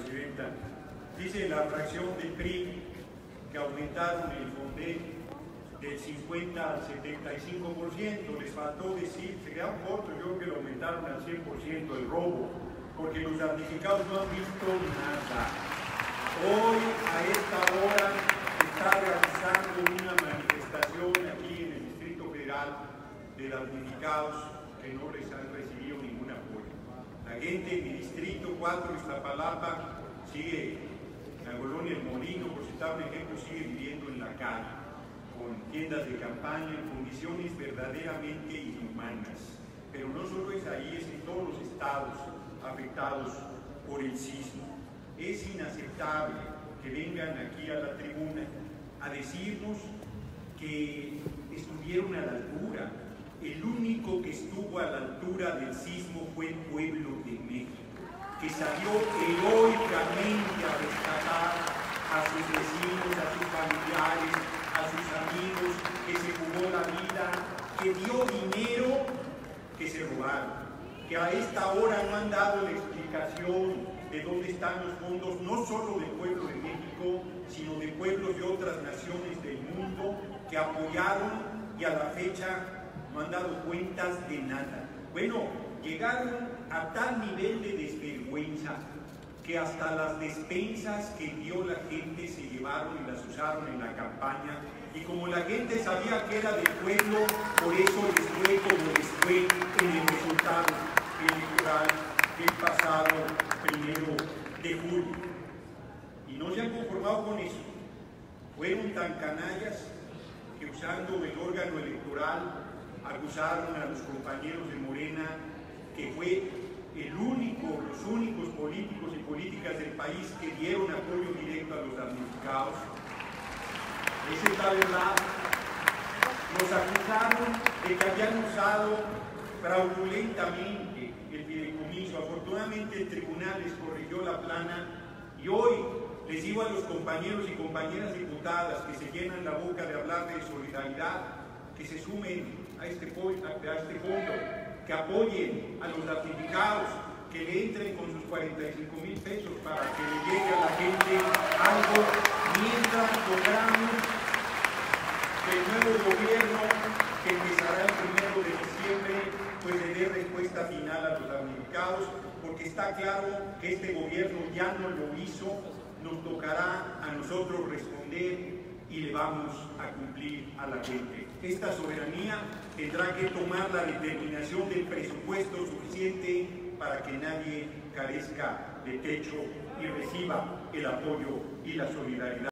Presidenta. Dice la fracción del PRI que aumentaron el Fonden del 50 al 75%, les faltó decir, se quedaron cortos, yo creo que lo aumentaron al 100% el robo, porque los damnificados no han visto nada. Hoy, a esta hora, se está realizando una manifestación aquí en el Distrito Federal de damnificados que no les han recibido ningún apoyo. La gente en mi distrito 4, Iztapalapa, sigue, la colonia El Molino, por citar un ejemplo, sigue viviendo en la calle, con tiendas de campaña, en condiciones verdaderamente inhumanas. Pero no solo es ahí, es en todos los estados afectados por el sismo. Es inaceptable que vengan aquí a la tribuna a decirnos que estuvieron a la altura. El único que estuvo a la altura del sismo fue el pueblo de México, que salió heroicamente a rescatar a sus vecinos, a sus familiares, a sus amigos, que se jugó la vida, que dio dinero que se robaron, que a esta hora no han dado la explicación de dónde están los fondos, no solo del pueblo de México, sino de pueblos de otras naciones del mundo que apoyaron y a la fecha no han dado cuentas de nada. Bueno, llegaron a tal nivel de desvergüenza que hasta las despensas que dio la gente se llevaron y las usaron en la campaña, y como la gente sabía que era del pueblo, por eso les fue como les fue en el resultado electoral del pasado 1 de julio. Y no se han conformado con eso. Fueron tan canallas que usando el órgano electoral acusaron a los compañeros de Morena, que fue los únicos políticos y políticas del país que dieron apoyo directo a los damnificados. Esa es la verdad. Nos acusaron de que habían usado fraudulentamente el fideicomiso. Afortunadamente el tribunal les corrigió la plana, y hoy les digo a los compañeros y compañeras diputadas que se llenan la boca de hablar de solidaridad, que se sumen a este fondo, que apoyen a los damnificados, que le entren con sus 45,000 pesos para que le llegue a la gente algo, mientras logramos que el nuevo gobierno, que empezará el 1 de diciembre, pues le dé respuesta final a los damnificados, porque está claro que este gobierno ya no lo hizo, nos tocará a nosotros responder y le vamos a cumplir a la gente. Esta soberanía tendrá que tomar la determinación del presupuesto suficiente para que nadie carezca de techo y reciba el apoyo y la solidaridad.